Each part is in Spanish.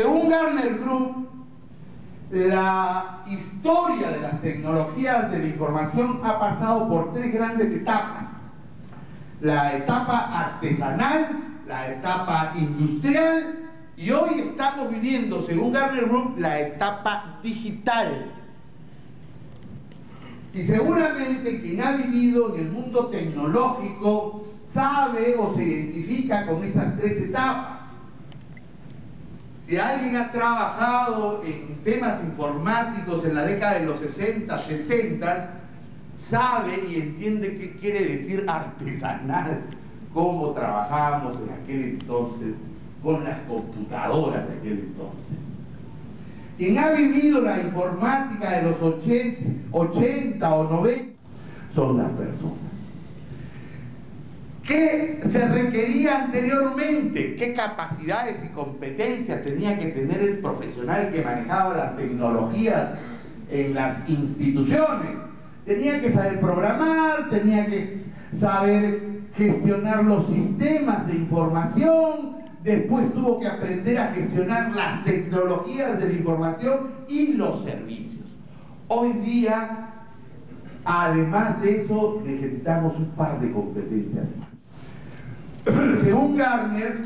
Según Gartner Group, la historia de las tecnologías de la información ha pasado por tres grandes etapas: la etapa artesanal, la etapa industrial y hoy estamos viviendo, según Gartner Group, la etapa digital. Y seguramente quien ha vivido en el mundo tecnológico sabe o se identifica con estas tres etapas. Si alguien ha trabajado en temas informáticos en la década de los 60, 70, sabe y entiende qué quiere decir artesanal, cómo trabajábamos en aquel entonces con las computadoras de aquel entonces. Quien ha vivido la informática de los 80 o 90 son las personas. ¿Qué se requería anteriormente? ¿Qué capacidades y competencias tenía que tener el profesional que manejaba las tecnologías en las instituciones? Tenía que saber programar, tenía que saber gestionar los sistemas de información. Después tuvo que aprender a gestionar las tecnologías de la información y los servicios. Hoy día, además de eso, necesitamos un par de competencias más. Según Gartner,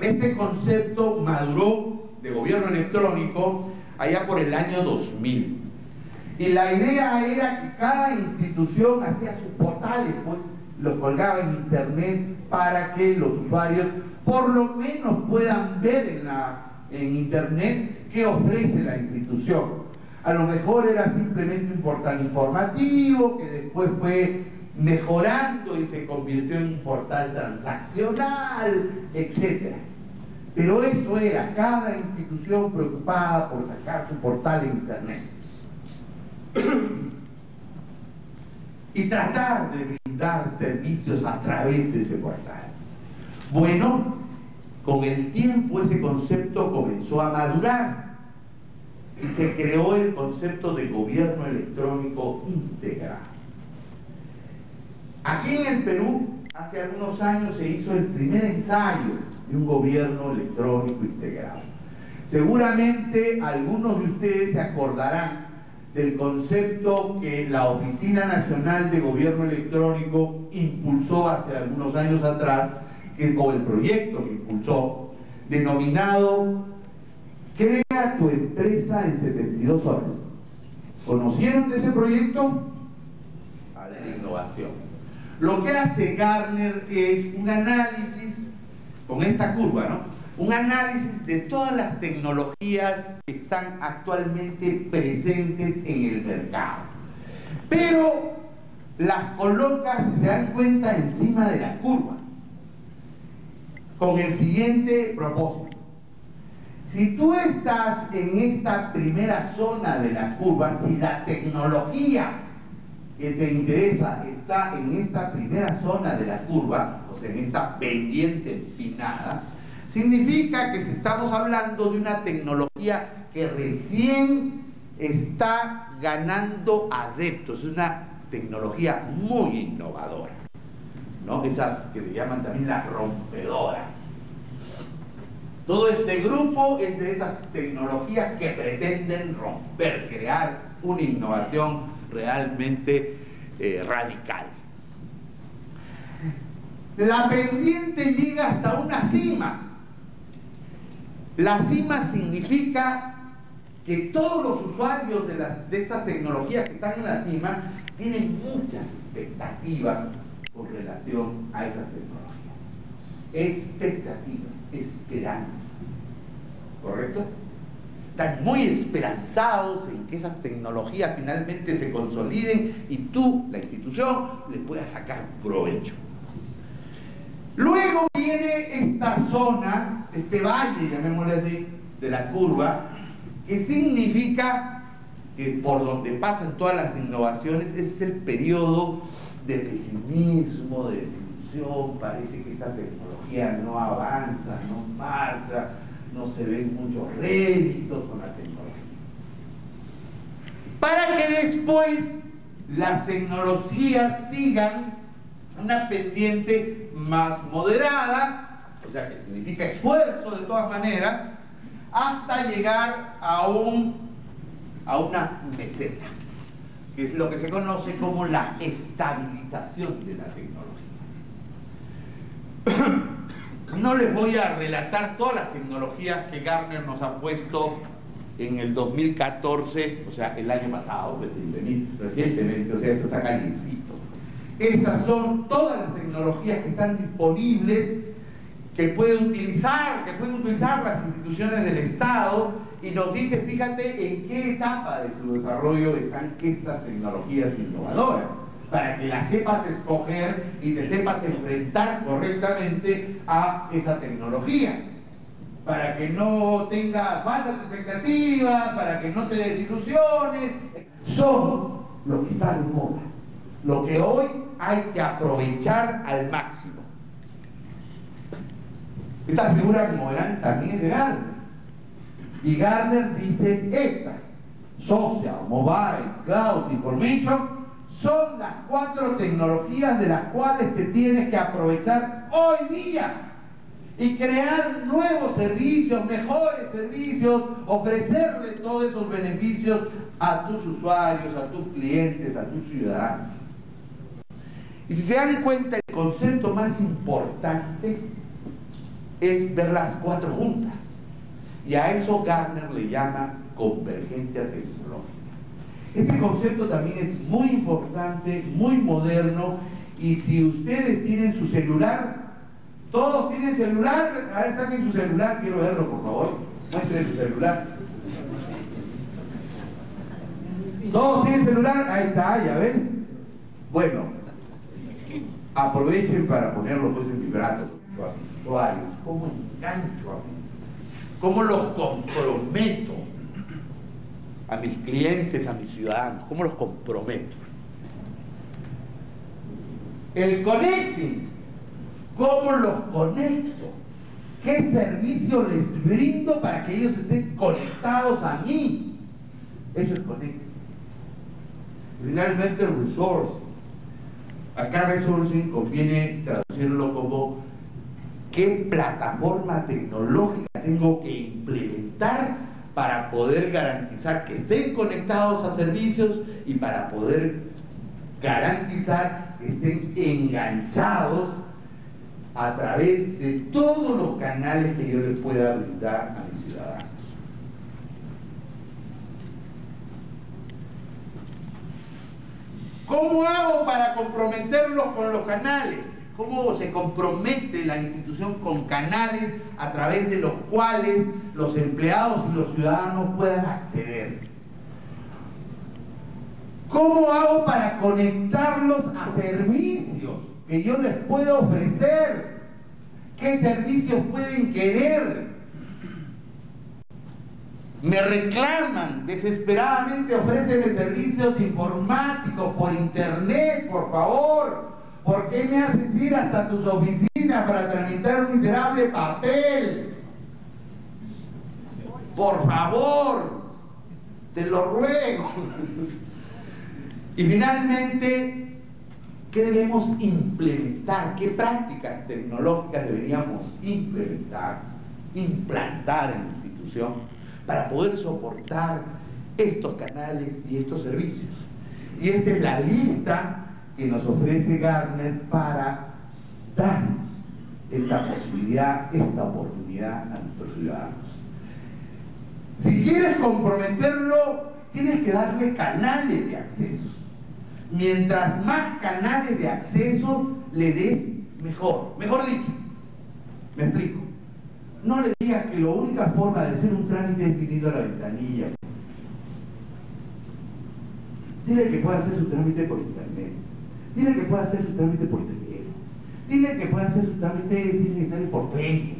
este concepto maduró de gobierno electrónico allá por el año 2000. Y la idea era que cada institución hacía sus portales, pues los colgaba en internet para que los usuarios por lo menos puedan ver en internet qué ofrece la institución. A lo mejor era simplemente un portal informativo que después fue mejorando y se convirtió en un portal transaccional, etc. Pero eso era, cada institución preocupada por sacar su portal en internet y tratar de brindar servicios a través de ese portal. Bueno, con el tiempo ese concepto comenzó a madurar y se creó el concepto de gobierno electrónico integral. Aquí en el Perú, hace algunos años se hizo el primer ensayo de un gobierno electrónico integral. Seguramente algunos de ustedes se acordarán del concepto que la Oficina Nacional de Gobierno Electrónico impulsó hace algunos años atrás, o el proyecto que impulsó, denominado Crea tu empresa en 72 horas. ¿Conocieron de ese proyecto? Habla de innovación. Lo que hace Gartner es un análisis, con esta curva, ¿no? Un análisis de todas las tecnologías que están actualmente presentes en el mercado. Pero las coloca, si se dan cuenta, encima de la curva, con el siguiente propósito. Si tú estás en esta primera zona de la curva, si la tecnología que te interesa está en esta primera zona de la curva, o sea, en esta pendiente empinada, significa que estamos hablando de una tecnología que recién está ganando adeptos. Es una tecnología muy innovadora, ¿no? Esas que le llaman también las rompedoras. Todo este grupo es de esas tecnologías que pretenden romper, crear una innovación realmente radical. La pendiente llega hasta una cima. La cima significa que todos los usuarios de estas tecnologías que están en la cima tienen muchas expectativas con relación a esas tecnologías. Expectativas, esperanzas. ¿Correcto? Están muy esperanzados en que esas tecnologías finalmente se consoliden y tú, la institución, le puedas sacar provecho. Luego viene esta zona, este valle, llamémosle así, de la curva, que significa que por donde pasan todas las innovaciones. Es el periodo de pesimismo, de desilusión, parece que esta tecnología no avanza, no marcha, no se ven muchos réditos con la tecnología. Para que después las tecnologías sigan una pendiente más moderada, o sea que significa esfuerzo de todas maneras, hasta llegar a una meseta, que es lo que se conoce como la estabilización de la tecnología. No les voy a relatar todas las tecnologías que Gartner nos ha puesto en el 2014, o sea, el año pasado, recientemente, o sea, esto está calientito. Estas son todas las tecnologías que están disponibles, que pueden utilizar las instituciones del Estado, y nos dice, fíjate en qué etapa de su desarrollo están estas tecnologías innovadoras, para que las sepas escoger y te sepas enfrentar correctamente a esa tecnología, para que no tengas falsas expectativas, para que no te desilusiones. Son lo que está de moda, lo que hoy hay que aprovechar al máximo. Estas figuras, como verán, también es de Gartner. Y Gartner dice, estas, Social, Mobile, Cloud, Information, son las 4 tecnologías de las cuales te tienes que aprovechar hoy día y crear nuevos servicios, mejores servicios, ofrecerle todos esos beneficios a tus usuarios, a tus clientes, a tus ciudadanos. Y si se dan cuenta, el concepto más importante es ver las 4 juntas, y a eso Gartner le llama convergencia tecnológica. Este concepto también es muy importante, muy moderno, y si ustedes tienen su celular, ¿todos tienen celular? A ver, saquen su celular, quiero verlo, por favor, muestren su celular. ¿Todos tienen celular? Ahí está, ya ves. Bueno, aprovechen para ponerlo pues en vibrato a mis usuarios, cómo engancho a mis, cómo los comprometo a mis clientes, a mis ciudadanos, cómo los comprometo. El connecting, cómo los conecto, qué servicio les brindo para que ellos estén conectados a mí. Eso es connecting. Finalmente, resourcing. Acá resourcing conviene traducirlo como ¿qué plataforma tecnológica tengo que implementar para poder garantizar que estén conectados a servicios y para poder garantizar que estén enganchados a través de todos los canales que yo les pueda brindar a mis ciudadanos? ¿Cómo hago para comprometerlos con los canales? ¿Cómo se compromete la institución con canales a través de los cuales los empleados y los ciudadanos puedan acceder? ¿Cómo hago para conectarlos a servicios que yo les puedo ofrecer? ¿Qué servicios pueden querer? Me reclaman desesperadamente, ofréceme servicios informáticos por internet, por favor. ¿Por qué me haces ir hasta tus oficinas para tramitar un miserable papel? Por favor, te lo ruego. Y finalmente, ¿qué debemos implementar? ¿Qué prácticas tecnológicas deberíamos implantar en la institución para poder soportar estos canales y estos servicios? Y esta es la lista que nos ofrece Gartner para darnos esta posibilidad, esta oportunidad a nuestros ciudadanos. Si quieres comprometerlo, tienes que darle canales de acceso. Mientras más canales de acceso le des, mejor. Mejor dicho, me explico. No le digas que la única forma de hacer un trámite es viniendo a la ventanilla. Dile que pueda hacer su trámite por internet. Dile que pueda hacer su trámite por teléfono. Dile que pueda hacer su trámite sin necesario por Facebook.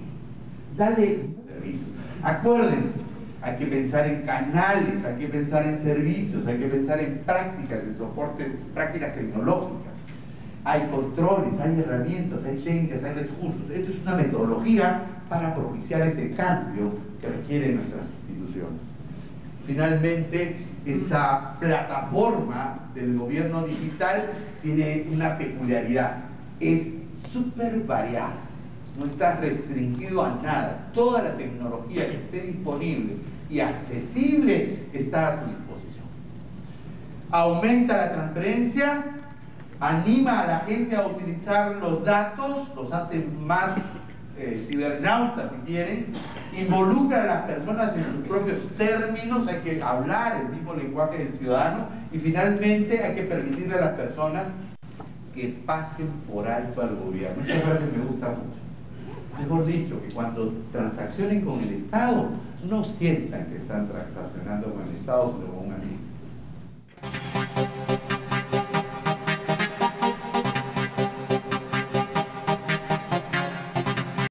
Dale servicio. Acuérdense, hay que pensar en canales, hay que pensar en servicios, hay que pensar en prácticas de soporte, prácticas tecnológicas. Hay controles, hay herramientas, hay técnicas, hay recursos. Esto es una metodología para propiciar ese cambio que requieren nuestras instituciones. Finalmente, esa plataforma del gobierno digital tiene una peculiaridad, es súper variada. no estás restringido a nada. Toda la tecnología que esté disponible y accesible está a tu disposición. Aumenta la transparencia, anima a la gente a utilizar los datos, los hace más cibernautas si quieren, involucra a las personas en sus propios términos, hay que hablar el mismo lenguaje del ciudadano y finalmente hay que permitirle a las personas que pasen por alto al gobierno. Esta frase me gusta mucho. Mejor dicho, que cuando transaccionen con el Estado, no sientan que están transaccionando con el Estado, sino con un amigo.